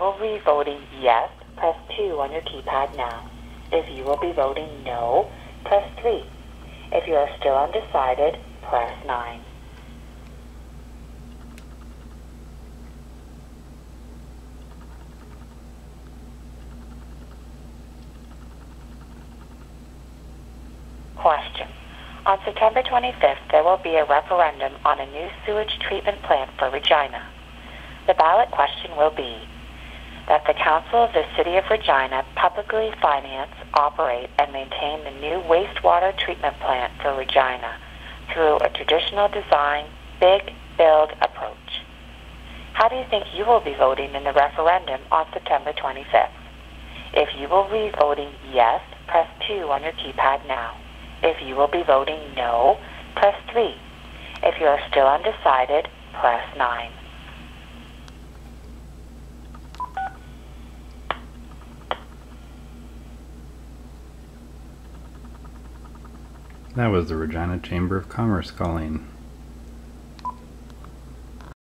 will be voting yes, press 2 on your keypad now. If you will be voting no, press 3. If you are still undecided, press 9. Question. On September 25th, there will be a referendum on a new sewage treatment plant for Regina. The ballot question will be that the Council of the City of Regina publicly finance, operate, and maintain the new wastewater treatment plant for Regina through a traditional design, big build approach. How do you think you will be voting in the referendum on September 25th? If you will be voting yes, press 2 on your keypad now. If you will be voting no, press 3. If you are still undecided, press 9. That was the Regina Chamber of Commerce calling.